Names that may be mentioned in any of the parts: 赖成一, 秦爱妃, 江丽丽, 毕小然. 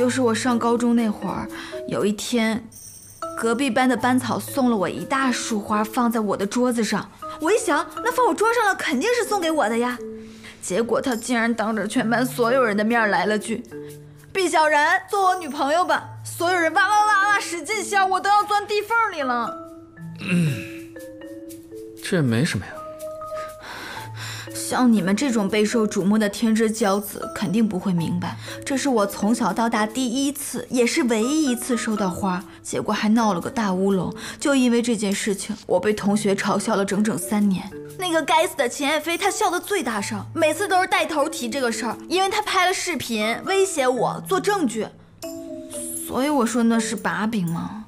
就是我上高中那会儿，有一天，隔壁班的班草送了我一大束花，放在我的桌子上。我一想，那放我桌上了，肯定是送给我的呀。结果他竟然当着全班所有人的面来了句：“毕小然，做我女朋友吧！”所有人哇哇哇哇使劲笑，我都要钻地缝里了。这没什么呀。像你们这种备受瞩目的天之骄子，肯定不会明白。这是我从小到大第一次，也是唯一一次收到花，结果还闹了个大乌龙。就因为这件事情，我被同学嘲笑了整整3年。那个该死的秦爱妃，她笑得最大声，每次都是带头提这个事儿，因为她拍了视频威胁我做证据。所以我说那是把柄吗？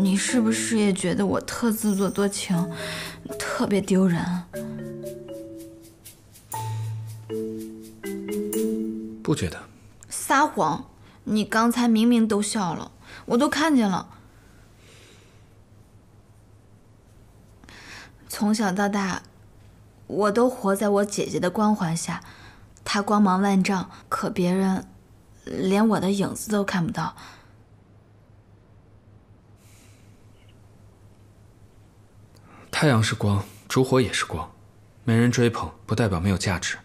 你是不是也觉得我特自作多情，特别丢人？不觉得？撒谎！你刚才明明都笑了，我都看见了。从小到大，我都活在我姐姐的光环下，她光芒万丈，可别人连我的影子都看不到。太阳是光，烛火也是光，没人追捧不代表没有价值。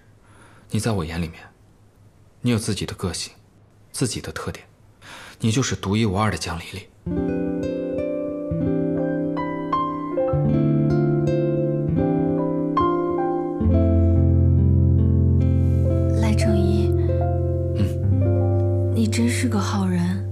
你在我眼里面，你有自己的个性，自己的特点，你就是独一无二的江丽丽。赖成一，你真是个好人。